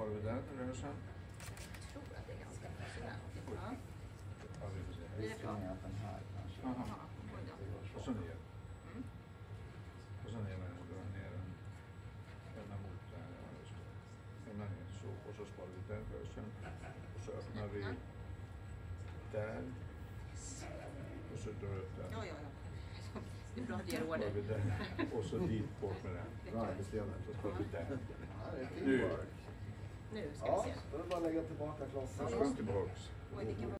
har vi där för rörelsen? Jag tror att det är ganska bra. Ja. Ja, vi får se. Risken är att den här kanske... Aha. Och så ner. Mm. Och så ner med den och drar ner den. Ända mot den här rörelsen. Ända ner så. Och så sparar vi den rörelsen. Och så öppnar vi där. Och så drar vi upp den. Ja, ja, ja. Det är bra att göra det. Och så dit bort med den. Bra arbetsdelen. Så sparar vi den. Nu. Nu ska vi se. Ja, då är det bara att lägga tillbaka klossen.